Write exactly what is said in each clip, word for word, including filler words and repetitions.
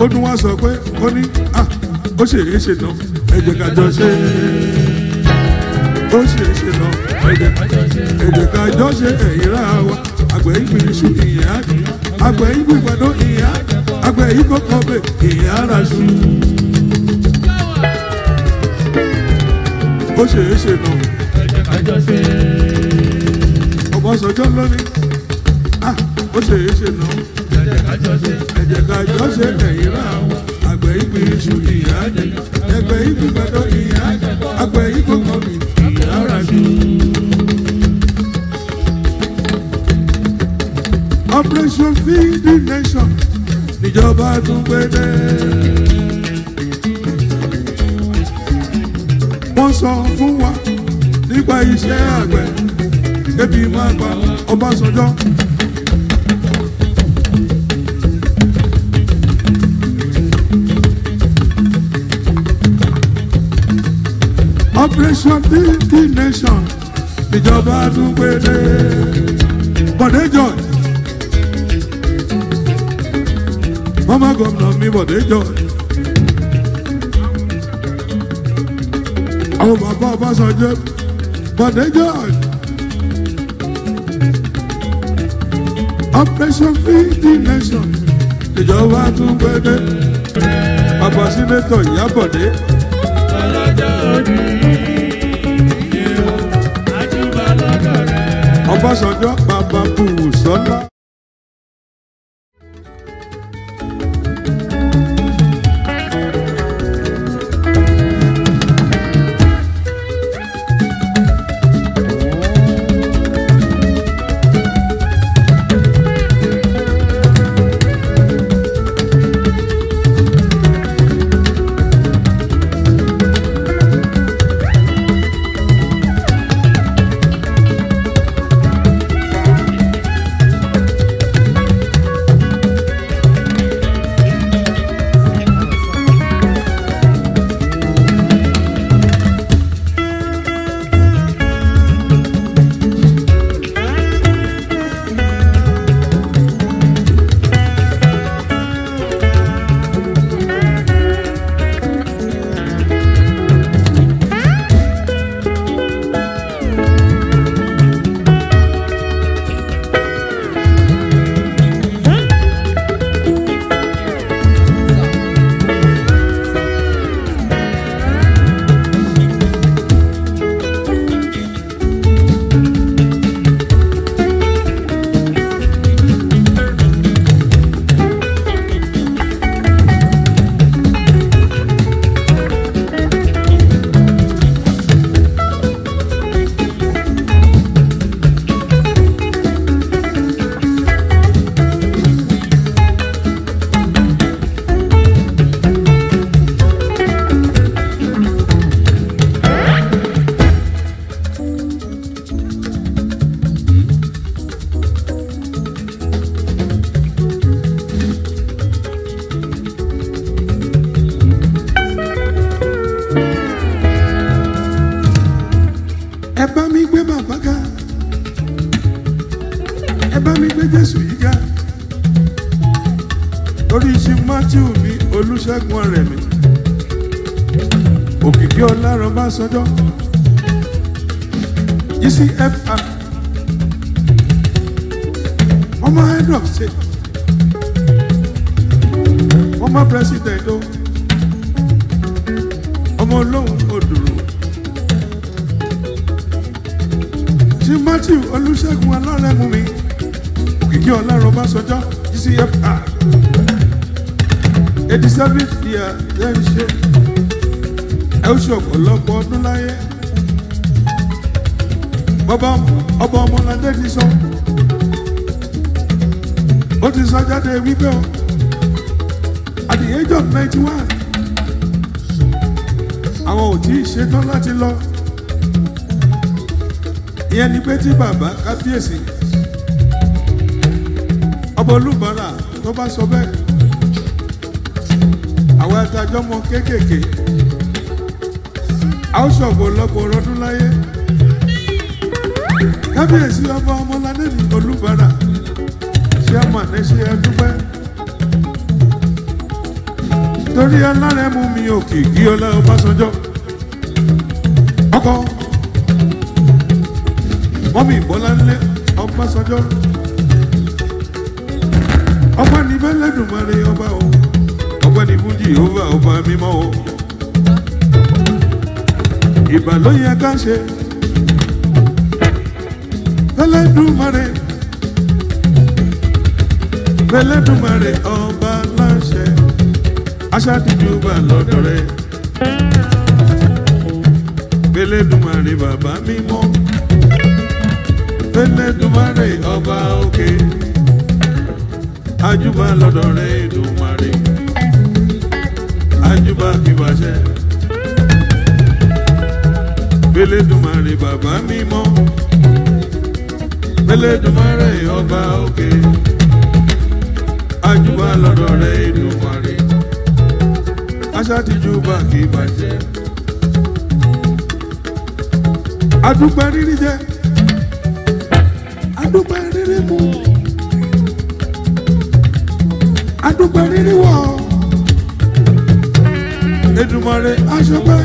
ó dún wá sọ pé ó ní à ó ṣèyí ṣe náà ẹ jẹ́ ká jọ ṣe ó ṣèyí ṣe náà ẹ jẹ́ ká jọ ṣe ẹ̀yìn ra wa àgbẹ̀ yìí gbìn iṣu ìyẹn àdì àgbẹ̀ yìí gbìn ìgbàdo ìyẹn àdì àgbẹ̀ yìí kọ́kọ́ bẹ ìyẹn ara ṣu. Ó ṣèyí ṣe náà ẹ jẹ́ ká jọ ṣe ọ̀bọ̀ sọjọ́ lónìí à ó ṣèyí ṣe náà. Ẹ jẹ́ ká jọ ṣe ẹ̀yìn ra wa àgbẹ̀ ìgbì iṣu ìyá jẹ ẹgbẹ́ ìgbì gbàdọ̀ ìyá jẹ àgbẹ̀ ìgbì kọ̀ọ̀mì ìyá ra jù. Operation Feed the Nation níjọba tún gbẹdẹ. Wọ́n sọ fún wa nípa iṣẹ́ àgbẹ̀ ebi máa pa Ọbásanjọ́. Operation Feed the Nation, níjọba tún gbèdé. Bọ̀dé George, mama gómìnà mi Bọ̀dé George. Àwọn bàbá Ọbásanjọ́, Bọ̀dé George. Operation Feed the Nation, níjọba tún gbèdé. Bàbá Sínátọ̀ Ìyá Bọ̀dé. Ọbásanjọ́ bàbá Bùsọ́lá. Ọbásanjọ́ E C F R ọmọ head of state ọmọ president o ọmọ olóhùn odòrò ṣe Matthew Olúṣẹ́gun Alárẹ̀múnmi Òkìkí Ọlárọ̀ Ọbásanjọ́ E C F R eighty seven year then ṣe. Ẹ ṣe ọ̀pọ̀lọpọ̀ ọdún láyé bàbá ọba Ọmọládé ti sọ ó ti sọ jáde wípé o at the age of ninety one àwọn ò tí ì ṣetán láti lọ ìyẹn ni pé tí bàbá kábíyèsí ọba Olúbàrà tó bá sọ bẹ́ẹ̀ àwọn adájọ́ mọ kéékèèké. A ó ṣọ̀bọ̀ lọ́pọ̀ ọdún láyé kábíyèsí ọba Ọmọládé ní Olúbàrà ṣé àmàlẹ́ ṣe ẹ dúpẹ́ Tori alare mu mi oki ki ola Obasanjo. Oko. Mommy Bolanle Obasanjo. Oba ni bele du mare oba o. Oba ni buji oba oba mi mo. Ibaloya kanse. Bele du mare. Bele du mare oba lanse. Asha ti juba lodore Bele dumare baba mi mo Bele dumare oba oke Ajuba lodore dumare Ajuba kibase Bele dumare baba mi mo Bele dumare oba oke Ajuba lodore dumare Asha ti juba ki baje Adupe riri je Adupe riri mu Adupe riri wo Edumare asope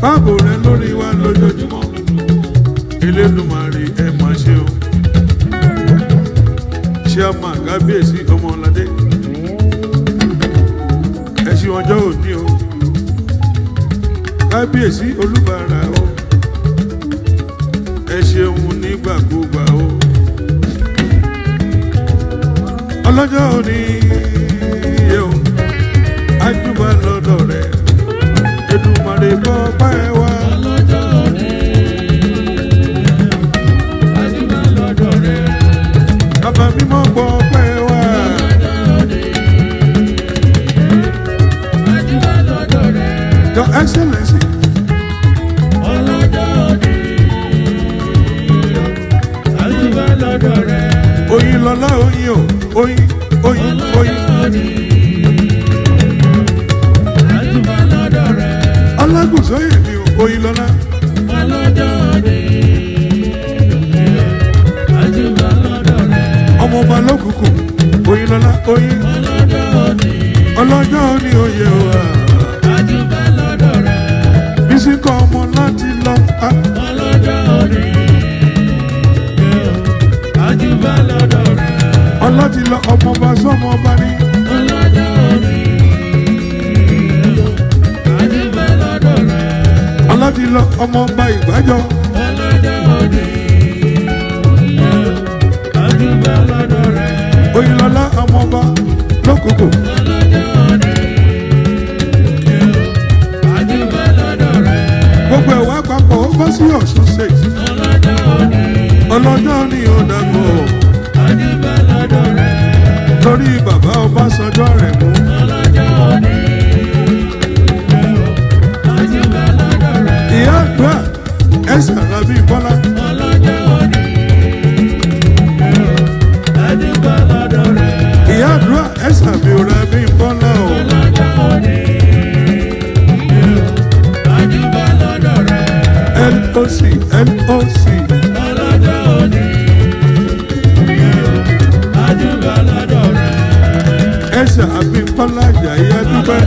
Fabo re lori wa lojojumo Eledumare e ma se o Se ama Kábíyèsí Ọmọládé Esi onjo oni o Kábíyèsí Olúbàrà o Esi ohun nígbà gbogba o Ọlọ́jọ́ oni e o Ajuba lọ́dọ̀ rẹ̀ Èdùmàrè ko pa e wa Ọlọ́jọ́ oni Ajuba lọ́dọ̀ rẹ̀ Baba mi mo gbo pe wa Your Excellency, Oyin lola oyin o, oyin, oyin, oyin. Alagun soye mi o, oyin lola. Ọmọ ọba lókùnkùn, oyin lola, oyin. Ọlọ́jọ́ ni oyè wa. Bísí kọ́ ọmọ láti lọ. Ọlọ́jọ́ òní Ajuba lọ́dọ̀ rẹ̀. Ọlọ́tí lọ ọmọ ọba sọ́mọ ọba ní. Ọlọ́jọ́ òní Ajuba lọ́dọ̀ rẹ̀. Ọlọ́tí lọ ọmọ ọba Ìgbàjọ. Ọlọ́jọ́ òní Ajuba lọ́dọ̀ rẹ̀. Oyinlọ́lá ọmọ ọba lókòkò. Ọlọ́jọ́ òní. Gbogbo ẹ̀wà papọ̀ ó bọ́ sí Ọ̀ṣun state. Ọlọ́jọ́ ni ó dàgbò. Ajuba lọ́dọ̀ rẹ̀. Torí bàbá Ọbásanjọ́ rẹ̀ mú. Ọlọ́jọ́ ni Ajuba lọ́dọ̀ rẹ̀. Ìyá àgbà ẹ̀sìn Alábí Bọ́lá. Ọlọ́jọ́ ni Ajuba lọ́dọ̀ rẹ̀. Ìyá àgbà ẹ̀sìn àbí Alábí Bọ́lá o. Ọlọ́jọ́ ni. L O C, L O C Ọlọ́jọ́ òní Ajuba lọ́dọ̀ rẹ̀ Ẹ̀sà àbí Pọ́lájà ìyá dúpẹ́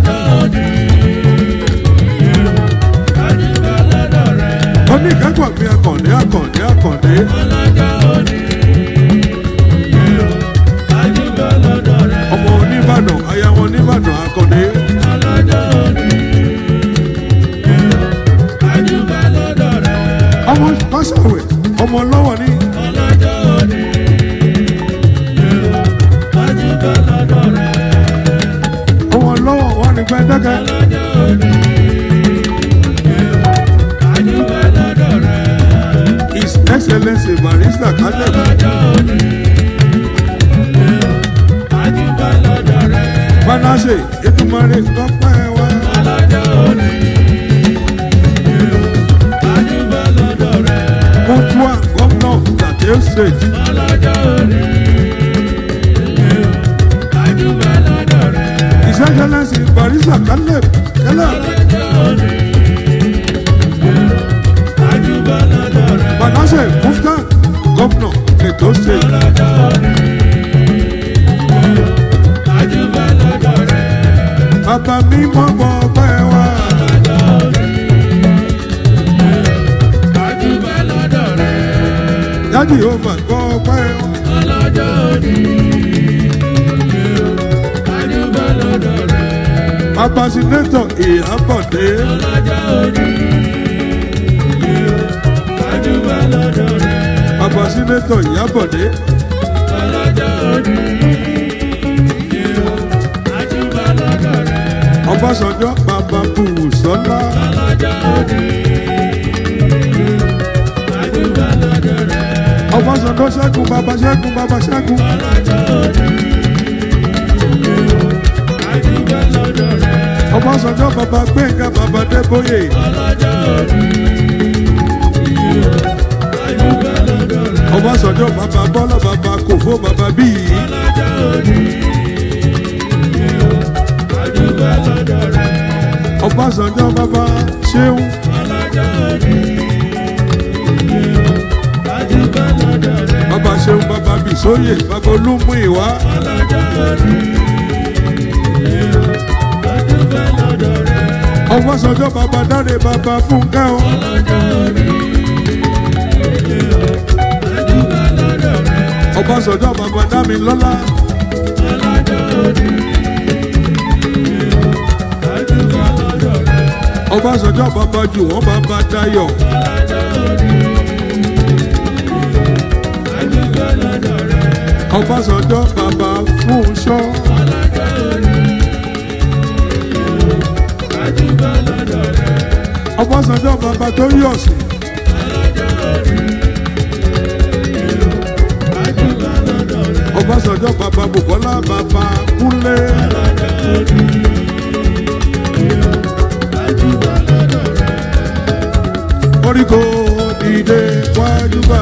Ajuba lọ́dọ̀ rẹ̀ Oníkẹ́kọ̀ọ́ mi Akàndé Akàndé Akàndé Ọlọ́jọ́ òní Ajuba lọ́dọ̀ rẹ̀ Ọmọ Oníbàdàn ayáwọ̀ Oníbàdàn Akàndé Ọlọ́jọ́ òní Ọmọ Pásàwẹ̀ ọmọ lọ́wọ́ ní. Ọlọ́jọ́ òní Ajuba lọ́dọ̀ rẹ̀. Ọmọ lọ́wọ́ wà ní gbẹ́dẹ́gẹ́. Ọlọ́jọ́ òní Ajuba lọ́dọ̀ rẹ̀. His Excellency Barrister Kajab. Ọlọ́jọ́ òní Ajuba lọ́dọ̀ rẹ̀. Panase Èdùmàrè tọ́pẹ́ wa. Ọlọ́jọ́ òní. Mutua Governor of Plateau State. Ọlọ́jọ́ òní Ajuba lọ́dọ̀ rẹ̀. His Excellency Barrister Caleb. Ọlọ́jọ́ òní Ajuba lọ́dọ̀ rẹ̀. Manasseh Mufta Governor of Plateau State. Ọlọ́jọ́ òní Ajuba Baba mi mo bo pe wa. Daddy over, go away. Hello, Daddy. I do Balladore. Papa's in the top, he about there. Hello, Daddy. I do Balladore. Papa's in the top, he about there. Hello, Daddy. I do Balladore. Papa's on your papa, who's on that? Hello, Daddy. I do Balladore. Baba Shaku, Baba Shaku, Baba Shaku. Baba Shaku, Baba Benga, Baba Deboye. Baba Shaku, Baba Bola, Baba Kofo, Baba B. Baba Shaku, Baba Shehu. Baba Shehu, Baba Bisoye, Baba Olumuyiwa. Ọwọ́ sọ́jọ́ Baba Dáre, Baba Fúnkẹ́ o. Ọba sọ́jọ́ Baba Dámilọ́lá. Ọba sọ́jọ́ Baba Jùwọ́n, Baba Táyọ̀. Ọba sọ́jọ́ Baba Fúnṣọ́. Ọba sọ́jọ́ Baba Tóríọ̀sì. Ọba sọ́jọ́ Baba Bùkọ́lá, Baba Kúnlé. Oríko dìde wájú bá.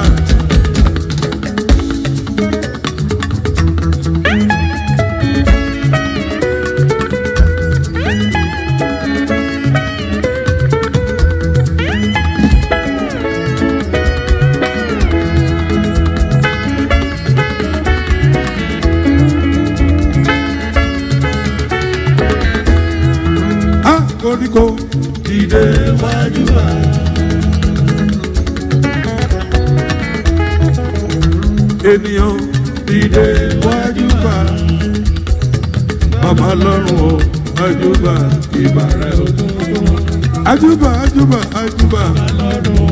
Go, dide wajuba. Ènìyàn, dide wajuba. Baba lorun o, ajuba ibare ogun. Ajuba, ajuba, ajuba. Lorun o,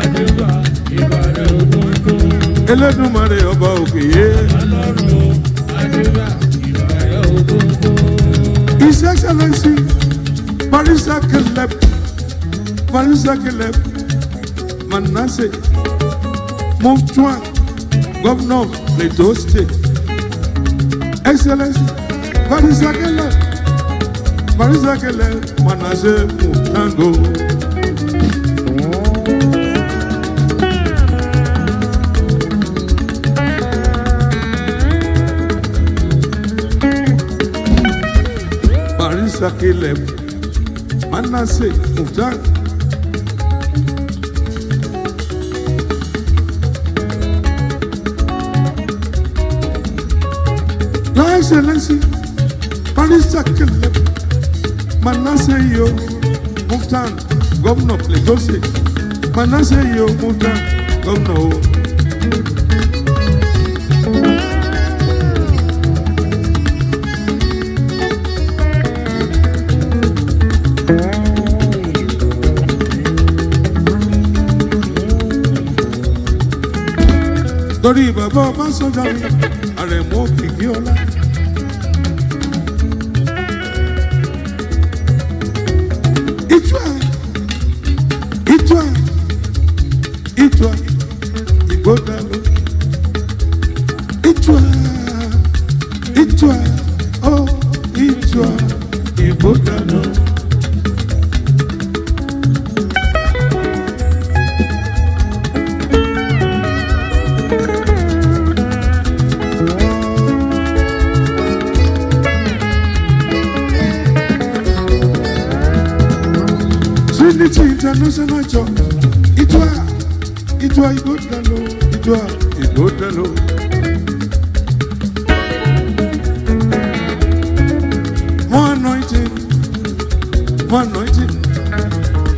ajuba ibare ogun. Elédùmarè ọba òkè. Lorun o, ajuba ibare ogun. His Excellency Marisa Caleb, Marisa Caleb, Manasseh, Mouftuan, Governor of Plateau State. Excellency, Marisa Caleb, Marisa Caleb, Manasseh Mouftango. Marisa Caleb. Manasseh Mouftango. Your Excellency, Barrister Caleb Manasseh yo Mouftango, Governor of Plateau State. Manasseh yo Mouftango, Governor. Torí bàbá ọmọ sọ́jà mi, Àrẹ̀mú Òkìkí Ọlá. Ìtúà, ìtúà, ìtúà, ìgbódà ló. Ìtúà, ìtúà, ó ìtúà, ìgbódà ló. International job. Itwa, Itwa, Igodalo, Itwa, Igodalo. More anointing. Boa noite,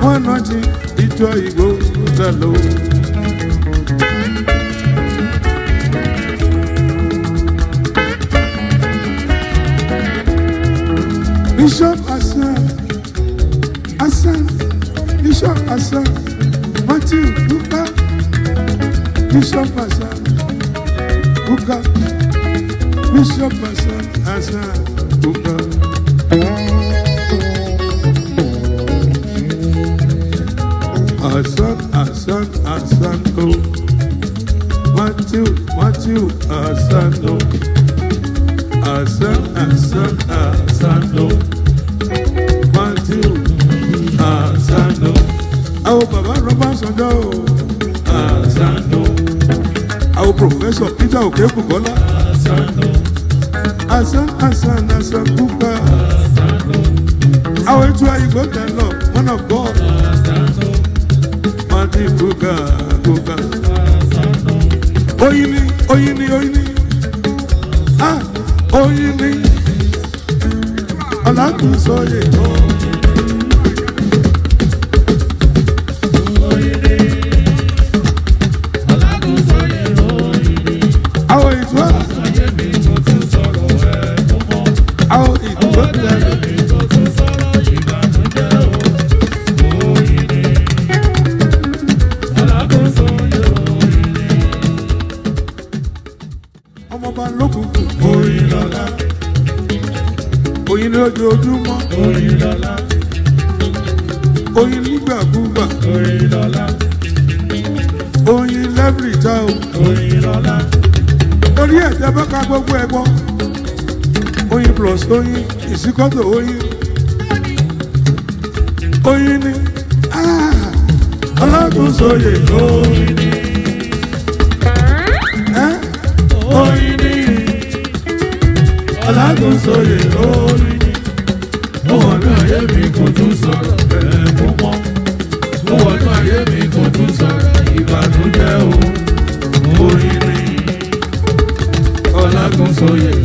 boa noite, e tu aí goza louco. Bishop Asa, Asa, Bishop Asa, Matthew, Luca, Bishop Asa, Luca, Bishop Asa, Asa, Luca. Asa, Asa, Asa, no. Matthew, Matthew, Asa, no. Asa, Asa, Asa, no. Our Professor Peter Okebukola, Asan, Asan, Asan, Kuka, our try God and love, one of God, Mati Kuka, Kuka, Oyini, Oyini, Oyini, Ah, Oyini, Alaku Soye. Oyin isikoto oyin oyin ni ah Alagun Soye oyin ni eh oyin ni Alagun Soye oyin ni mo wà ní ayé mi kò tún sọ̀rọ̀ bẹ́ẹ̀ mọ́ mọ́ mo wà ní ayé mi kò tún sọ̀rọ̀ ìbànújẹ́ o oyin ni Alagun Soye oyin.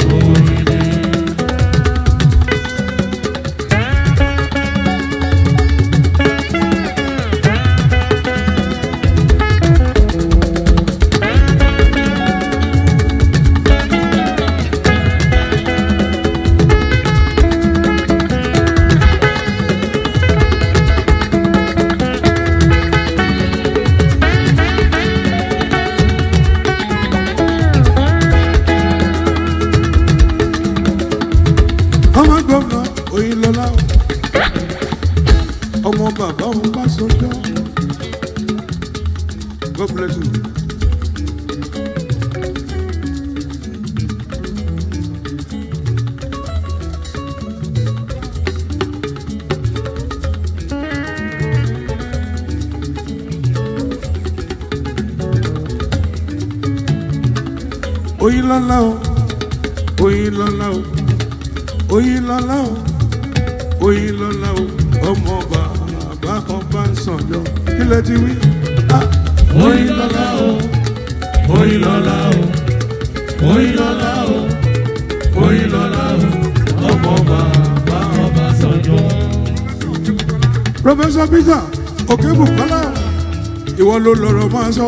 Ló lọ́rọ̀ máa sọ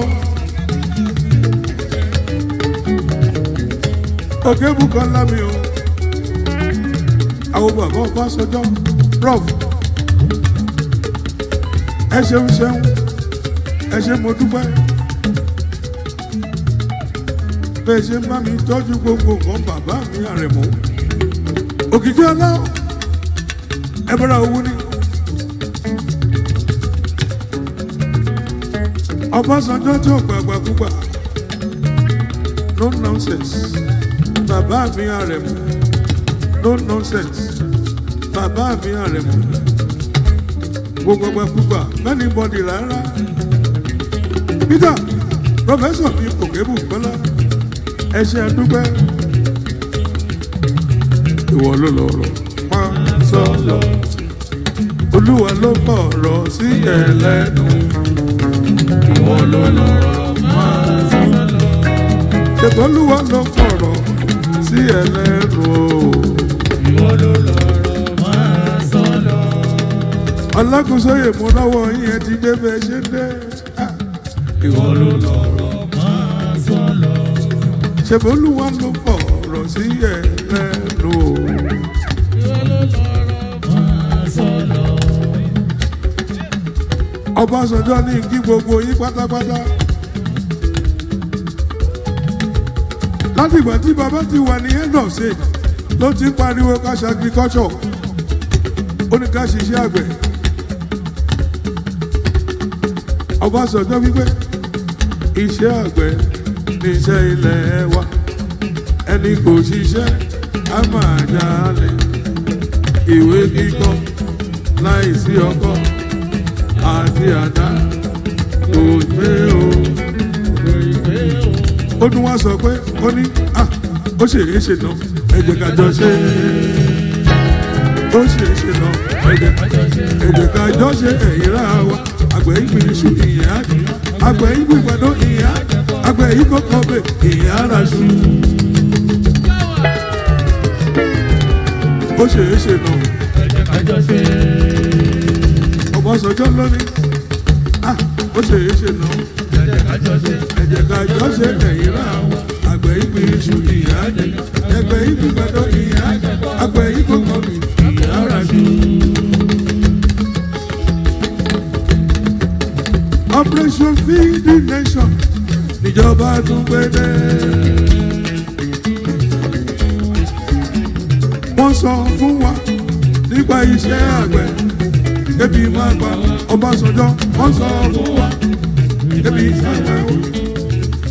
Okebukola mi o àwọn bàbá ọba sọjọ́ prof ẹ ṣeun ṣeun ẹ ṣe mo dúpẹ́ bẹ́ẹ̀ ṣe ń bá mi tọ́jú gbogbo nǹkan bàbá mi àrẹ̀mọ́ òkìkí ọlá ẹ bọ́ra owó ní. Ọbásanjọ́ tó gbàgbà púpà no nonsense bàbá mi Àrẹ̀mú no nonsense bàbá mi Àrẹ̀mú gbogbo gbàgbà púpà many body rárá Peter Professor mi Okebukola ẹ ṣé àdúpẹ́ ìwọ ló lọ́rọ̀ máa sọ lọ Olúwa ló fọ̀rọ̀ sí ẹ lẹ́nu. Ìwọ ló ló fọ̀rọ̀ sí ẹlẹ́rù o. Ìwọ ló lọ́rọ̀ máa sọ lọ. alákòóso èèmọ̀ lọ́wọ́ yín ẹ ti dé bẹ́ẹ̀ ṣe dé. Ìwọ ló lọ́rọ̀ máa sọ lọ. Ṣèbí Olúwa ló fọ̀rọ̀ sí ẹ lẹ́nu. Ìwọ ló lọ́rọ̀ máa sọ lọ. Ọbásanjọ́ ní kí gbogbo yín pátápátá. Láti ìgbà tí bàbá ti wà ní end of state ló ti ń pariwo ká ṣe agriculture ó ní ká ṣiṣẹ́ àgbẹ̀. Ọbásanjọ́ wípé iṣẹ́ àgbẹ̀ ní iṣẹ́ ilẹ̀ wa ẹni kò ṣiṣẹ́ á máa jalè. Ìwé kíkọ láìsí ọkọ àti àdá kò gbé o. Ó dún wá sọ pé ó ní à ó ṣèlérí ṣe náà ẹ jẹ́ ká jọ ṣe é. Ó ṣe é ṣe lọ èdè ká jọ ṣe ẹ̀yìnrà wa àgbẹ̀ ìgbìn iṣu ìyẹn àjò àgbẹ̀ ìgbìn ìgbàdo ìyẹn àjò àgbẹ̀ ìgbìn kọ̀ọ̀bẹ ìyẹn àràṣù. Ó ṣe é ṣe lọ èdè ká jọ ṣe. Ọbásanjọ́ lónìí ah ó ṣe é ṣe lọ èdè ká jọ ṣe èdè ká jọ ṣe ẹ̀yìnrà wa àgbẹ̀ ìgbìn iṣu ìyẹn àjò àgbẹ̀ ìgbìn ìgbàdo ìyẹn àjò àgbẹ̀ ìgbìn kọ̀ọ̀bẹ. Operation Feed the Nation níjọba tún gbédè. Wọ́n sọ fún wa nípa iṣẹ́ àgbẹ̀ ebi máa pa Ọbásanjọ́. Wọ́n sọ fún wa ebi máa pa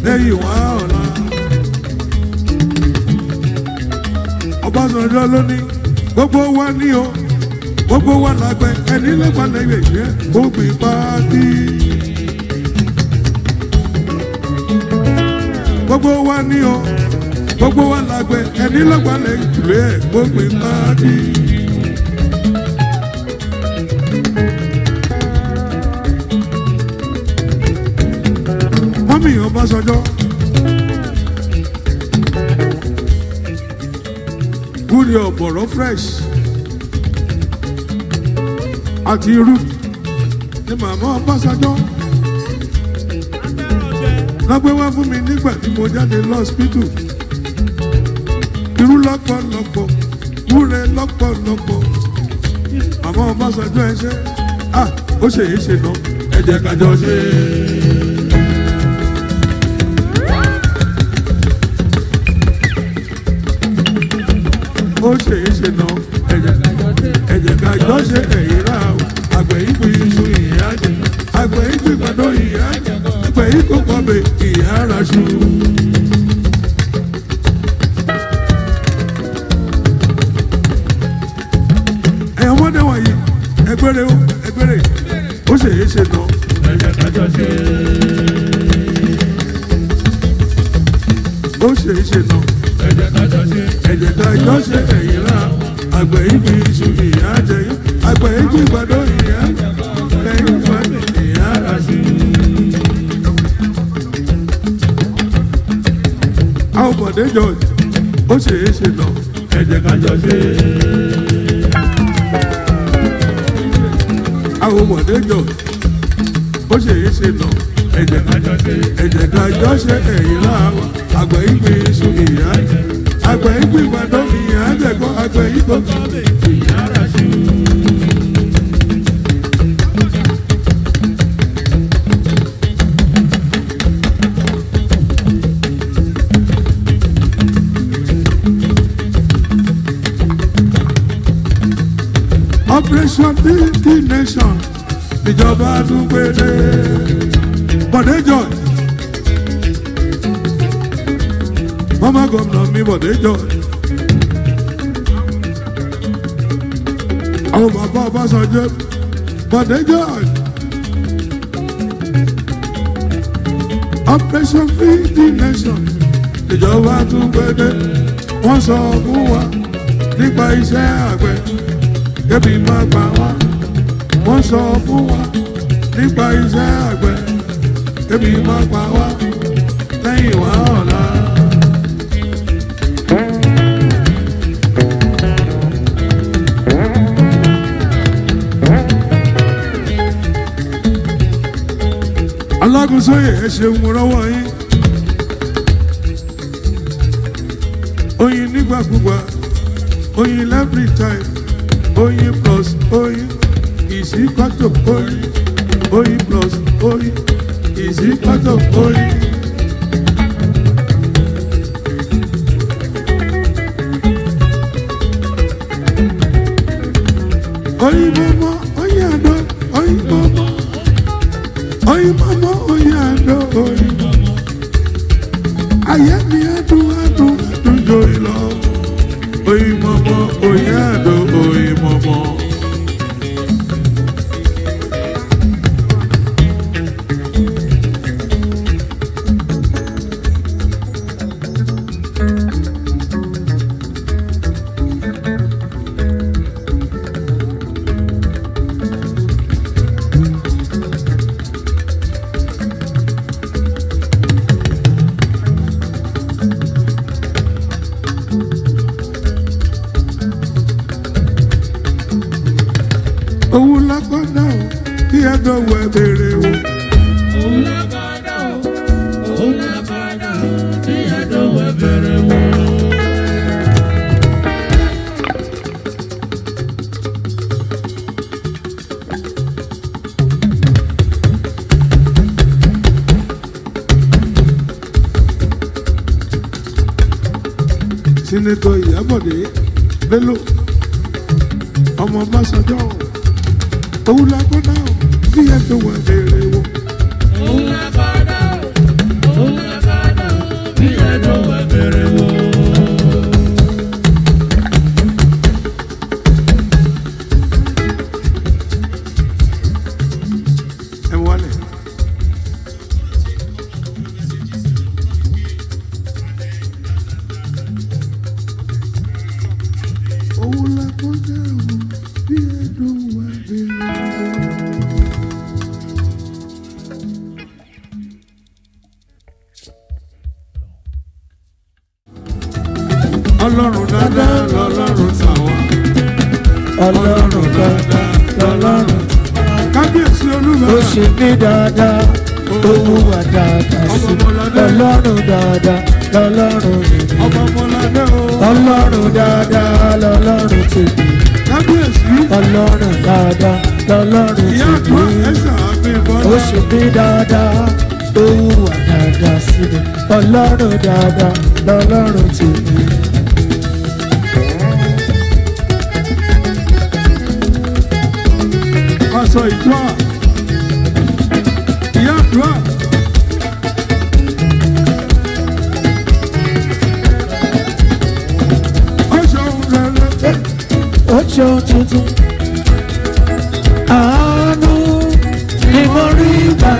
lẹ́yìn wá ọ̀la. Ọbásanjọ́ ló ní gbogbo wa ní o gbogbo wa lágbẹ̀ ẹni lẹ́gbàá lẹ́yìn ìṣe ògbìn pàtì. Gbogbo wa ní o, gbogbo wa lágbẹ̀, ẹni lọ́gbàlẹ̀ ìjùlé ẹ̀ gbogbo ìpàdé. Mọ́mí Ọbásanjọ́. Gúdí ọ̀bọ̀rọ̀ fresh. Àti irú ni màmá Ọbásanjọ́ lọ́gbẹ́ wá fún mi nígbà tí mo jáde lọ́sípítù. Irú lọ́pọ̀lọpọ̀ wúre lọ́pọ̀lọpọ̀. Màmá Ọbásanjọ́ ẹ ṣe à ó ṣe é ṣe náà ẹ jẹ́ ká jọ ṣe. Ó ṣe é ṣe náà ẹ jẹ́ ká jọ ṣe ẹ̀yìn rà àgbẹ̀ ìgbì iṣu ìyá jẹ àgbẹ̀ ìgbì ìgbàdo ìyá jẹ àgbẹ̀ ìgbò kọ̀ọ̀bẹ. Ẹ̀yàn mọ́dé wọ̀nyí ẹgbẹ́rẹ́ ó ẹgbẹ́rẹ́ ó ṣe é ṣe lọ. Ó ṣe é ṣe lọ. Ẹ̀jẹ̀ ká jọ ṣe ẹ̀yìn rà àgbẹ̀ ìgbì iṣu ìyá jẹ àgbẹ̀ ìgbì ìgbàdo ìyá lẹ́yìn ìgbàdo ìyá rà sí. Bọ̀dé George ó ṣe é ṣe lọ ẹ jẹ́ ká jọ ṣe. Àwọn Bọ̀dé George ó ṣe é ṣe lọ ẹ jẹ́ ká jọ ṣe ẹ jẹ́ ká jọ ṣe ẹ̀yìn láwa àgbẹ̀ ìgbì iṣu ìyá jẹ àgbẹ̀ ìgbì ìgbàdo ìyá jẹ kọ́ àgbẹ̀ ìgbò ìyá rà sí. Operation Feed the Nation níjọba tún gbédè. Bọ̀dé George mama gómìnà mi Bọ̀dé George àwọn bàbá Ọbásanjọ́ Bọ̀dé George Operation Feed the Nation níjọba tún gbédè. Wọ́n sọ fún wa nípa iṣẹ́ àgbẹ̀ ebi máa pa wá. Wọ́n sọ fún wa nípa iṣẹ́ àgbẹ̀ ebi máa pa wá lẹ́yìn wá ọ̀la. Oyin every time, Oyin plus Oyin is equal to Oyin. Oyin plus Oyin is equal to Oyin. Oyin mama, Oyin ado, Oyin mama, Oyin mama, Oyin ado, Oyin mama. Aye mi adu adu adu joy love. Oye mama, oye ado, oye mama. Senator Yabode, Bello, I'm a ambassador. Oh, la bada, the other one, oh, la bada, oh, la bada, the other one, very well. And one. Ọlọ́run dáadáa lọ́lọ́run tèmi. Aṣọ ìtura, ìyá ìtura. Ó ṣeun rere. Ó ṣeun tuntun. Àánú ni mo rí gbà.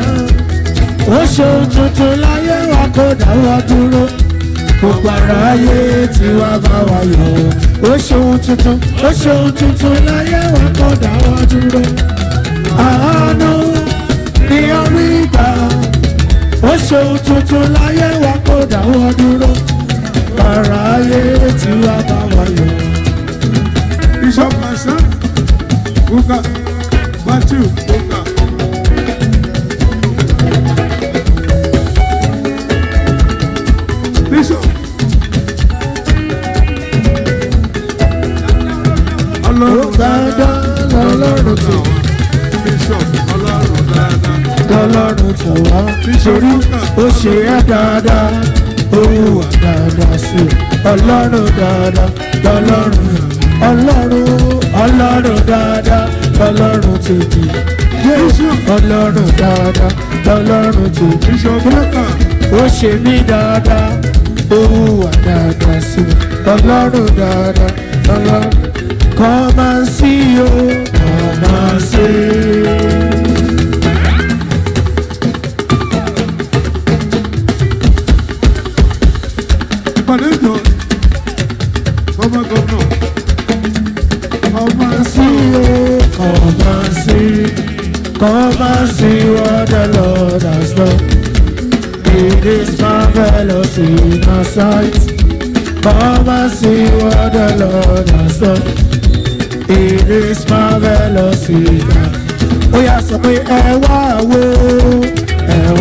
Ó ṣeun tuntun láyé wa. Kò dáwọ́ dúró, gbogbo aráyé tí wá bá wa yọ̀. Ó ṣeun tuntun, ó ṣeun tuntun láyé wa kò dáwọ́ dúró. Àánú ni orí ìgbà. Ó ṣeun tuntun láyé wa kò dáwọ́ dúró. Aráyé tí wá bá wa yọ̀. Bishop Mason, Buka, Matthew, Buka. Ọlọ́run tó wá nítorí ó ṣe é dáadáa ó wà dáadáa sí Ọlọ́run dáadáa lọ́lọ́run Ọlọ́run Ọlọ́run dáadáa lọ́lọ́run tó di Ọlọ́run dáadáa lọ́lọ́run tó di ó ṣe mí dáadáa ó wà dáadáa sí Ọlọ́run dáadáa lọ́lọ́run. Come and see you, come and see. Pardon, come and go now. Come and see you, come and see. Come and see what the Lord has done. It is marvelous in our sight. Come and see what the Lord has done. It is marvelous. Oya sọ pé ẹ wá wo, Gbogbo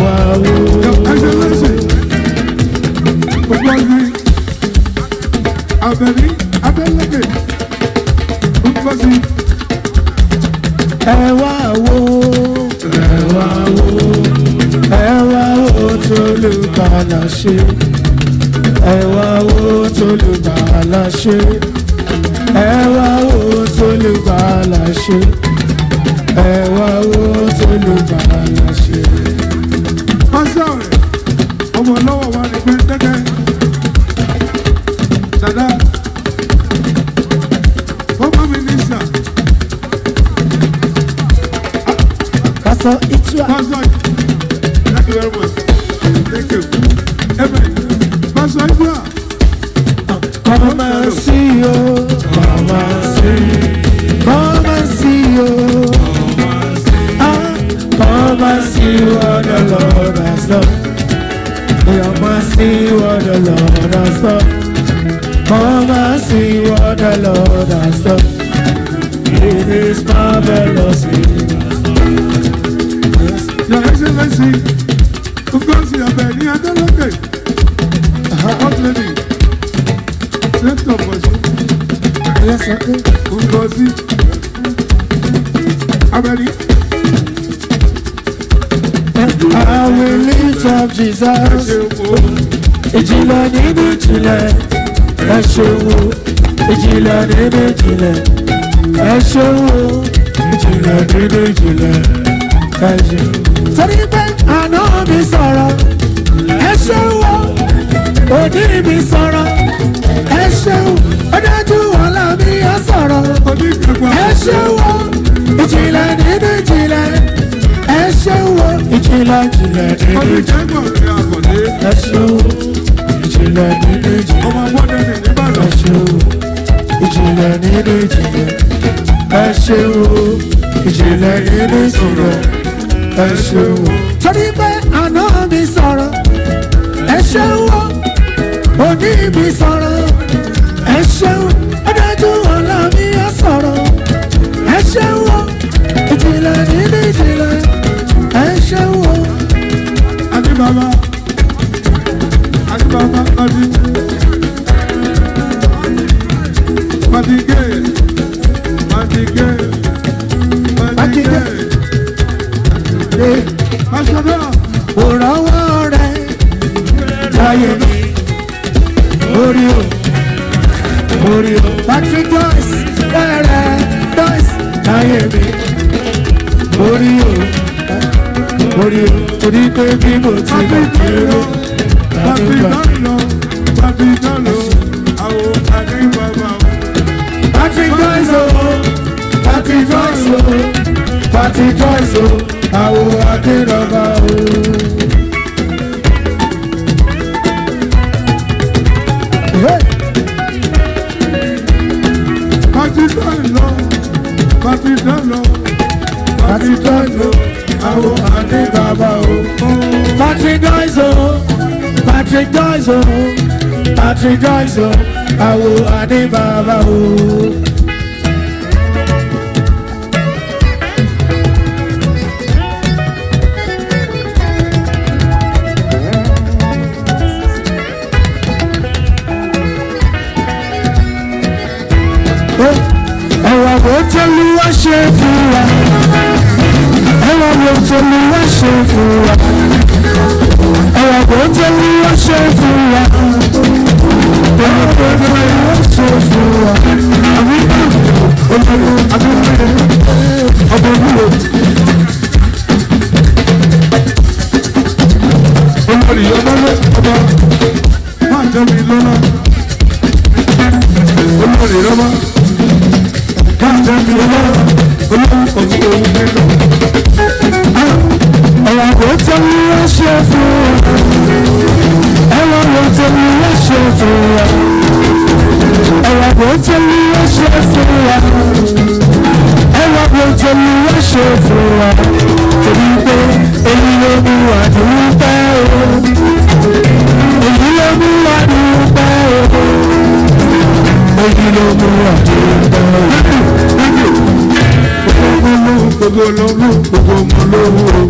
lọ́wọ́ gbogbo mọ́ lọ́wọ́.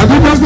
I must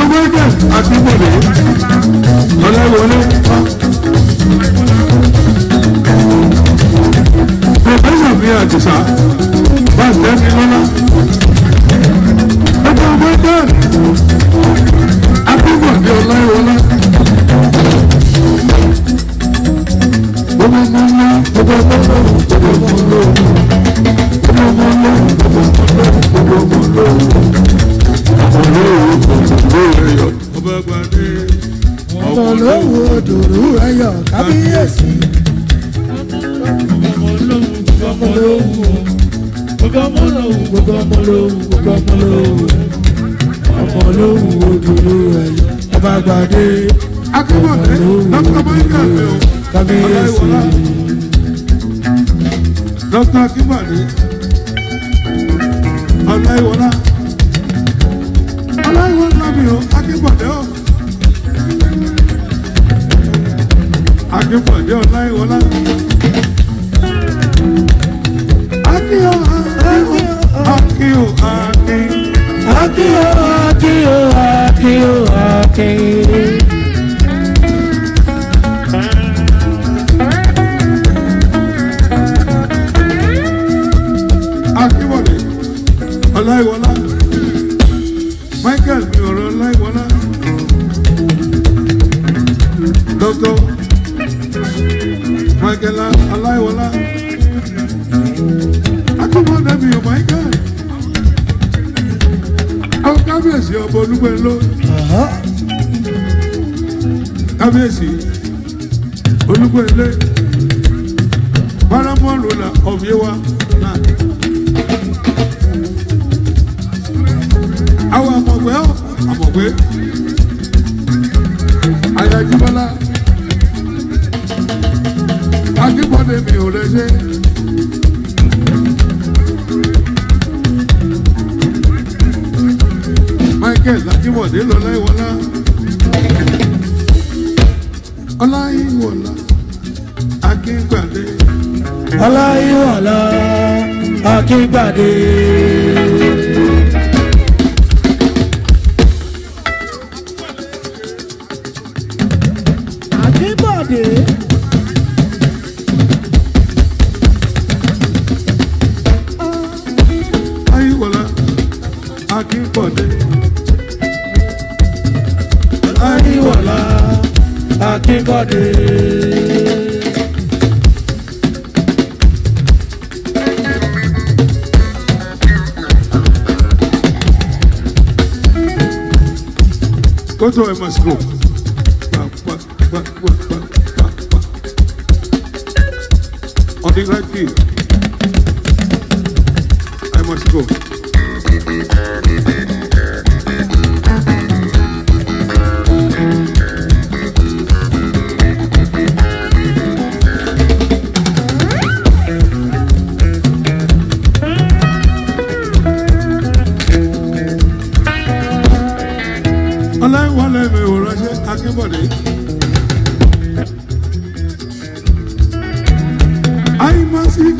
be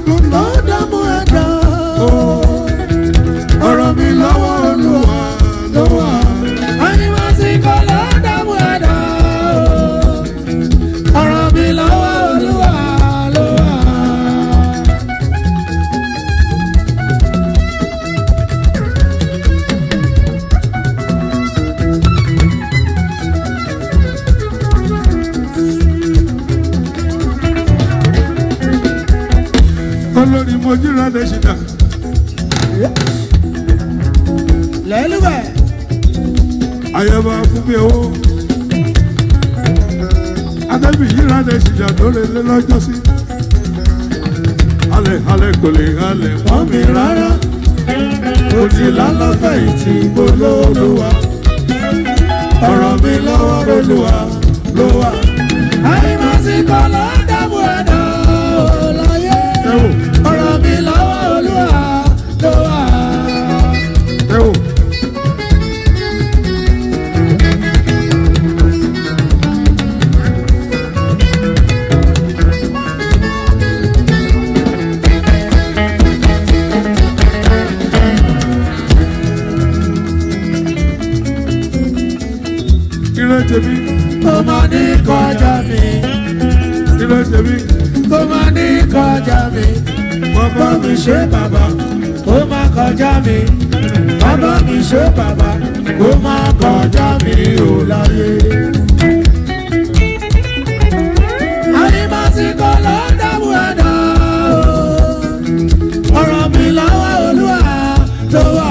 good, Lord, I'm olórí mojú rán lè ṣìnà. Lẹ́lúwẹ̀. Ayọ̀bá fún mi owó. Adébí yìí rán lè ṣìnà tó lè lé lọ́jọ́ sí. Halẹ̀ halẹ̀ kò lè halẹ̀ mọ́ mi rárá. Mo ti lálọ́fẹ̀ ìtì olóòlùwà. Ọ̀rọ̀ mi lọ́wọ́ olùwà ló wà. Àìmọ̀ sí kọ́ ló ń dàbò ẹ̀dá láyé. Ọ̀rọ̀ mi lọ́wọ́ olùwà ló wà. Kò má ní kọjá mi. Kò má ní kọjá mi. Bàbá mi ṣe bàbá. Kò má kọjá mi. Bàbá mi ṣe bàbá. Kò má kọjá mi ò láyé. Àdìmọ́síkò ló ń dàbò ẹ̀dá. Ọ̀rọ̀ mi lọ́wọ́ Olúwa tó wà.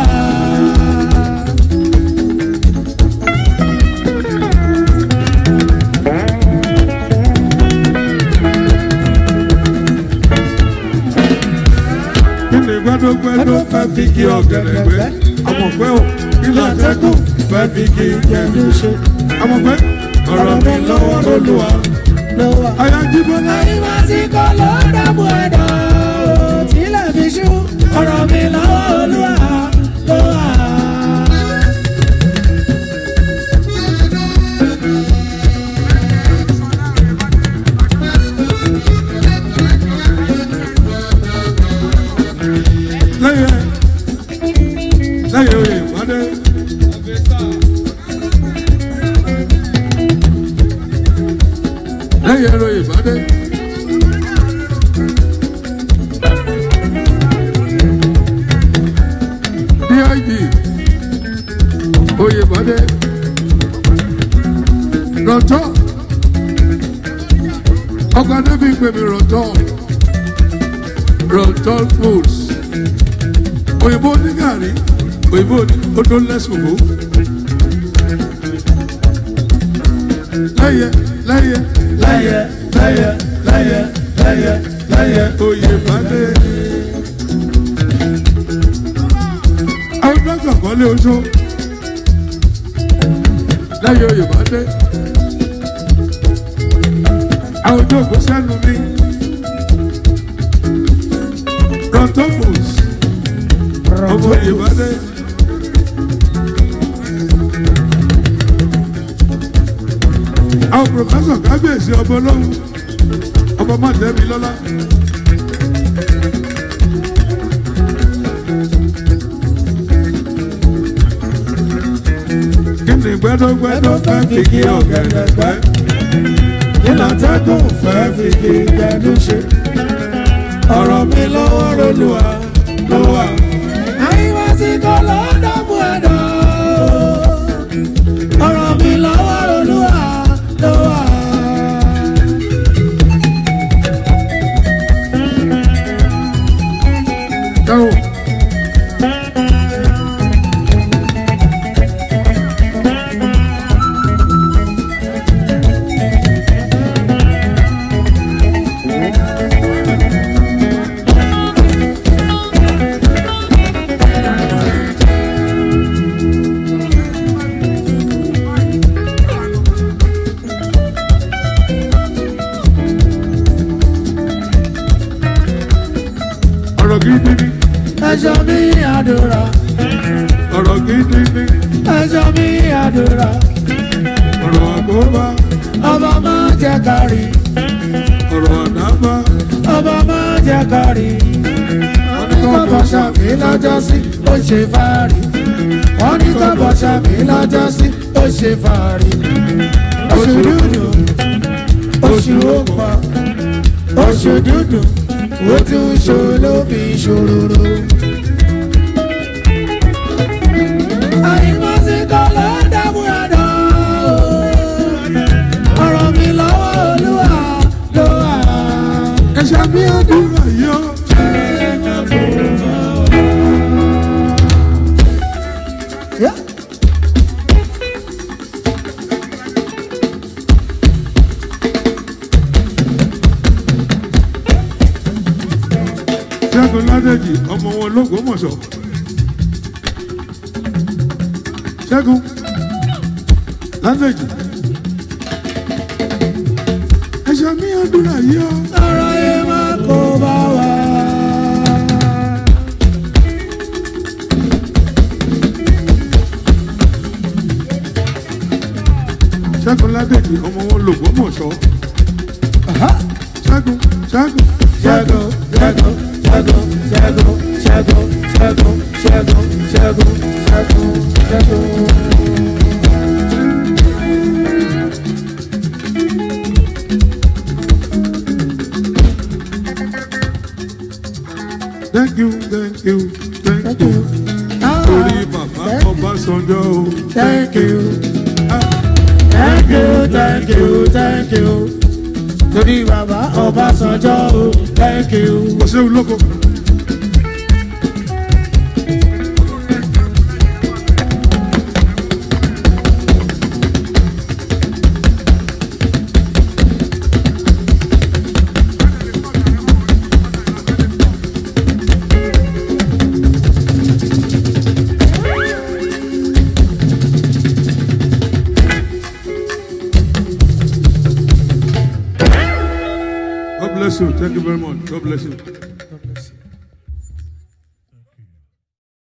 Gbẹ́dọ̀ fẹ́ fi kí ọ̀gẹ̀dẹ̀ gbẹ́. Amọ̀gbẹ́ o, ilé àtẹ́kùn fẹ́ fi kí kẹ́ndú ṣe. Amọ̀gbẹ́ ọ̀rọ̀ mi lọ́wọ́ Olúwa. Ayájíbó náà. Àdìmọ́síkò ló ń dàbò ẹ̀dá. Tílẹ̀ fi ṣú. Ọ̀rọ̀ mi lọ́wọ́ Olúwa ló wà. Don't let's go. Laye, laye, laye, laye, laye, laye, laye. Oye, bade. I don't know what they do. Laye, oye, bade. I don't know what's happening. Rotopus. Oye, bade. Professor Kábíyèsí ọba Ọlọ́run ọba má tẹ́mi lọ́lá. Kí ni gbẹ́dọ́gbẹ́dọ́ fẹ́ fi kí ọ̀gẹ̀dẹ̀ gbẹ́? Kí ni àtẹ́gùn fẹ́ fi kí kẹ́dùn ṣe? Ọ̀rọ̀ mi lọ́wọ́ Olúwa ló wà. Àdìmọ́síkò ló ń dàbò ẹ̀dá. Ọ̀rọ̀ mi lọ́wọ́ Olúwa ló wà. Ó ṣe fàárì, wọ́n ní kọ́ bọ̀ṣà mi lọ́jọ́ sí. Ó ṣe fàárì, oṣù dúdú, oṣù òpó, oṣù dúdú, ó ti ń ṣolóbi ṣòroro. Àdìmọ́síkò ló ń dàbò ẹ̀dá. Ọ̀rọ̀ mi lọ́wọ́ Olúwa ló wà. Ẹ̀ṣẹ̀ mi ò dúró yó. Ṣẹ́gun Ládèjì ọmọ wọn l'Ógbómọ̀ṣọ́. Ṣẹ́gun Ládèjì. Ẹ̀ṣẹ̀ mi àdúrà yìí ọ́. Aráyé máa kó bá wa. Ṣẹ́gun Ládèjì ọmọ wọn l'Ógbómọ̀ṣọ́. Ṣẹ́gun Ṣẹ́gun Ṣẹ́gun Ṣẹ́gun. Ṣẹ́gun, Ṣẹ́gun, Ṣẹ́gun, Ṣẹ́gun, Ṣẹ́gun, Ṣẹ́gun, Ṣẹ́gun, Ṣẹ́gun. Thank you, thank you, thank you. Torí bàbá Ọbásanjọ́ o. Thank you, thank you, thank you, thank you. Torí bàbá Ọbásanjọ́ o. Thank you. Ó ṣeun lóko. Thank you very much. God bless you. God bless you.